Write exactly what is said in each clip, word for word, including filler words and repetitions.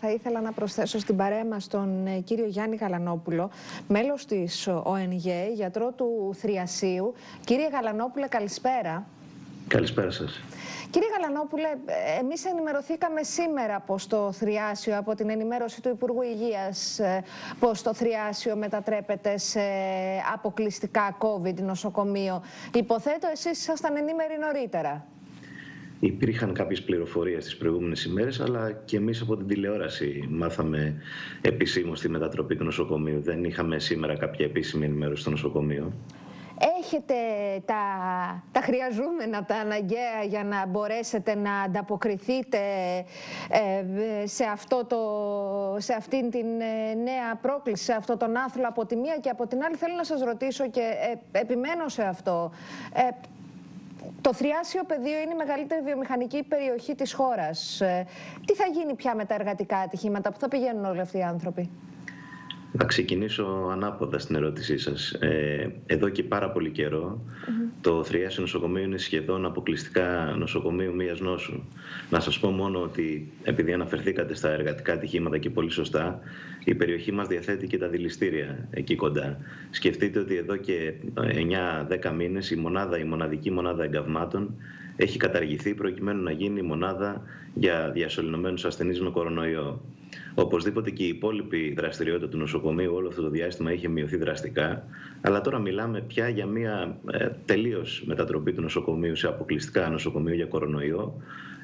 Θα ήθελα να προσθέσω στην παρέα μας τον κύριο Γιάννη Γαλανόπουλο, μέλος της ΟΕΝΓΕ, γιατρό του Θριασίου. Κύριε Γαλανόπουλε, καλησπέρα. Καλησπέρα σας. Κύριε Γαλανόπουλε, εμείς ενημερωθήκαμε σήμερα πως το Θριάσιο, από την ενημέρωση του Υπουργού Υγείας, πως το Θριάσιο μετατρέπεται σε αποκλειστικά COVID νοσοκομείο. Υποθέτω εσείς ήσασταν ενήμεροι νωρίτερα. Υπήρχαν κάποιες πληροφορίες τις προηγούμενες ημέρες, αλλά και εμείς από την τηλεόραση μάθαμε επισήμως τη μετατροπή του νοσοκομείου. Δεν είχαμε σήμερα κάποια επίσημη ενημέρωση στο νοσοκομείο. Έχετε τα, τα χρειαζόμενα, τα αναγκαία για να μπορέσετε να ανταποκριθείτε ε, σε, αυτό το, σε αυτήν την νέα πρόκληση, σε αυτόν τον άθλο από τη μία και από την άλλη. Θέλω να σας ρωτήσω και ε, επιμένω σε αυτό. Ε, Το Θριάσιο πεδίο είναι η μεγαλύτερη βιομηχανική περιοχή της χώρας. Τι θα γίνει πια με τα εργατικά ατυχήματα, που θα πηγαίνουν όλοι αυτοί οι άνθρωποι? Θα ξεκινήσω ανάποδα στην ερώτησή σας. Εδώ και πάρα πολύ καιρό mm-hmm. το Θριάσιο νοσοκομείο είναι σχεδόν αποκλειστικά νοσοκομείο μίας νόσου. Να σας πω μόνο ότι, επειδή αναφερθήκατε στα εργατικά ατυχήματα και πολύ σωστά, η περιοχή μας διαθέτει και τα δηληστήρια εκεί κοντά. Σκεφτείτε ότι εδώ και εννιά δέκα μήνες η, μονάδα, η μοναδική μονάδα εγκαυμάτων έχει καταργηθεί προκειμένου να γίνει μονάδα για διασωληνωμένους ασθενείς με κορονοϊό. Οπωσδήποτε και η υπόλοιπη δραστηριότητα του νοσοκομείου όλο αυτό το διάστημα είχε μειωθεί δραστικά, αλλά τώρα μιλάμε πια για μια ε, τελείως μετατροπή του νοσοκομείου σε αποκλειστικά νοσοκομείο για κορονοϊό.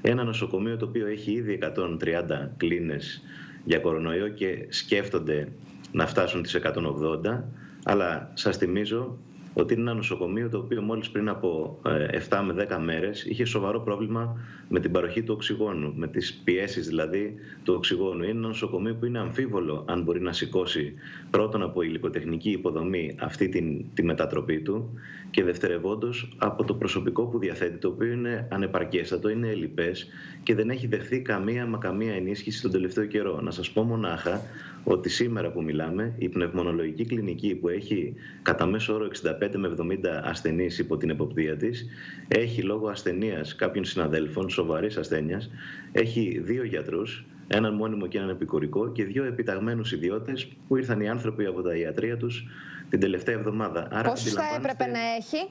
Ένα νοσοκομείο το οποίο έχει ήδη εκατόν τριάντα κλίνες για κορονοϊό και σκέφτονται να φτάσουν τις εκατόν ογδόντα, αλλά σας θυμίζω ότι είναι ένα νοσοκομείο το οποίο μόλις πριν από εφτά με δέκα μέρες είχε σοβαρό πρόβλημα με την παροχή του οξυγόνου, με τις πιέσεις δηλαδή του οξυγόνου. Είναι ένα νοσοκομείο που είναι αμφίβολο αν μπορεί να σηκώσει πρώτον από υλικοτεχνική υποδομή αυτή την, τη μετατροπή του και δευτερευόντως από το προσωπικό που διαθέτει, το οποίο είναι ανεπαρκέστατο, είναι ελλιπές και δεν έχει δεχθεί καμία μα καμία ενίσχυση τον τελευταίο καιρό. Να σας πω μονάχα ότι σήμερα που μιλάμε η πνευμονολογική κλινική, που έχει κατά μέσο όρο εξήντα πέντε με εβδομήντα ασθενείς υπό την εποπτεία της, έχει λόγω ασθενείας κάποιων συναδέλφων, σοβαρής ασθένειας, έχει δύο γιατρούς, έναν μόνιμο και έναν επικουρικό, και δύο επιταγμένους ιδιώτες που ήρθαν οι άνθρωποι από τα ιατρεία τους την τελευταία εβδομάδα. Πόσους θα έπρεπε να έχει?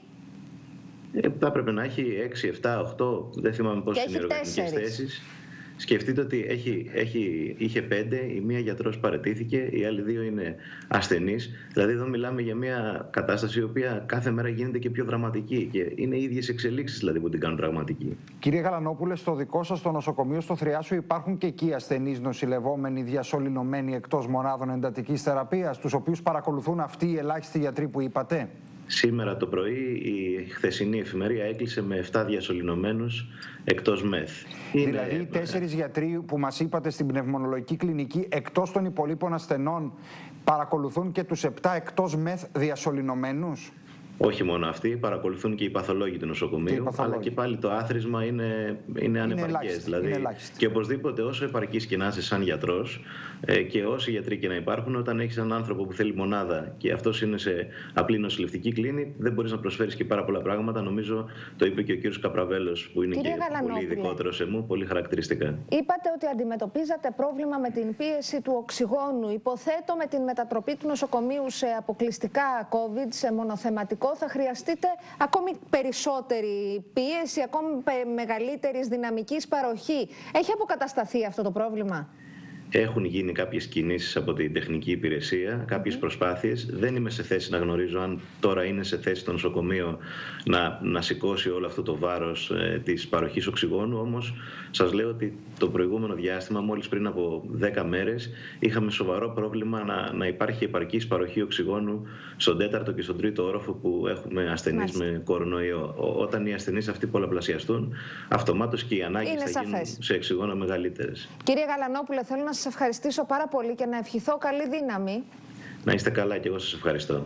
Θα έπρεπε να έχει έξι, επτά, οκτώ, δεν θυμάμαι πόσες είναι οι οργανικές θέσεις. Σκεφτείτε ότι έχει, έχει, είχε πέντε, η μία γιατρός παραιτήθηκε, οι άλλοι δύο είναι ασθενείς. Δηλαδή εδώ μιλάμε για μια κατάσταση η οποία κάθε μέρα γίνεται και πιο δραματική και είναι οι ίδιες εξελίξεις δηλαδή που την κάνουν πραγματική. Κύριε Γαλανόπουλε, στο δικό σας το νοσοκομείο στο Θριάσιο υπάρχουν και εκεί ασθενείς νοσηλευόμενοι, διασωληνωμένοι εκτός μονάδων εντατικής θεραπείας, τους οποίους παρακολουθούν αυτοί οι ελάχιστοι γιατροί που είπατε? Σήμερα το πρωί η χθεσινή εφημερία έκλεισε με επτά διασωληνωμένους εκτός ΜΕΘ. Δηλαδή οι τέσσερις γιατροί που μας είπατε στην πνευμονολογική κλινική, εκτός των υπολείπων ασθενών, παρακολουθούν και τους επτά εκτός ΜΕΘ διασωληνωμένους? Όχι μόνο αυτοί, παρακολουθούν και οι παθολόγοι του νοσοκομείου, και αλλά και πάλι το άθροισμα είναι, είναι ανεπαρκές. Δηλαδή, είναι και οπωσδήποτε, όσο επαρκής και να είσαι σαν γιατρός ε, και όσοι γιατροί και να υπάρχουν, όταν έχεις έναν άνθρωπο που θέλει μονάδα και αυτός είναι σε απλή νοσηλευτική κλίνη, δεν μπορείς να προσφέρεις και πάρα πολλά πράγματα. Νομίζω το είπε και ο κύριος Καπραβέλος, που είναι Κύριε και πολύ ειδικότερο σε μου, πολύ χαρακτηριστικά. Είπατε ότι αντιμετωπίζατε πρόβλημα με την πίεση του οξυγόνου. Υποθέτω με την μετατροπή του νοσοκομείου σε αποκλειστικά COVID, σε μονοθεματικό, θα χρειαστείτε ακόμη περισσότερη πίεση, ακόμη μεγαλύτερης δυναμικής παροχή. Έχει αποκατασταθεί αυτό το πρόβλημα? Έχουν γίνει κάποιες κινήσεις από την τεχνική υπηρεσία, κάποιες προσπάθειες. Δεν είμαι σε θέση να γνωρίζω αν τώρα είναι σε θέση το νοσοκομείο να, να σηκώσει όλο αυτό το βάρος ε, της παροχής οξυγόνου. Όμως σας λέω ότι το προηγούμενο διάστημα, μόλις πριν από δέκα μέρες, είχαμε σοβαρό πρόβλημα να, να υπάρχει επαρκής παροχή οξυγόνου στον τέταρτο και στον τρίτο όροφο που έχουμε ασθενείς με κορονοϊό. Όταν οι ασθενείς αυτοί πολλαπλασιαστούν, αυτομάτως και οι ανάγκες θα γίνουν σε οξυγόνο μεγαλύτερες. Κύριε Γαλανόπουλε, θέλω να σας ευχαριστήσω πάρα πολύ και να ευχηθώ καλή δύναμη. Να είστε καλά, και εγώ σας ευχαριστώ.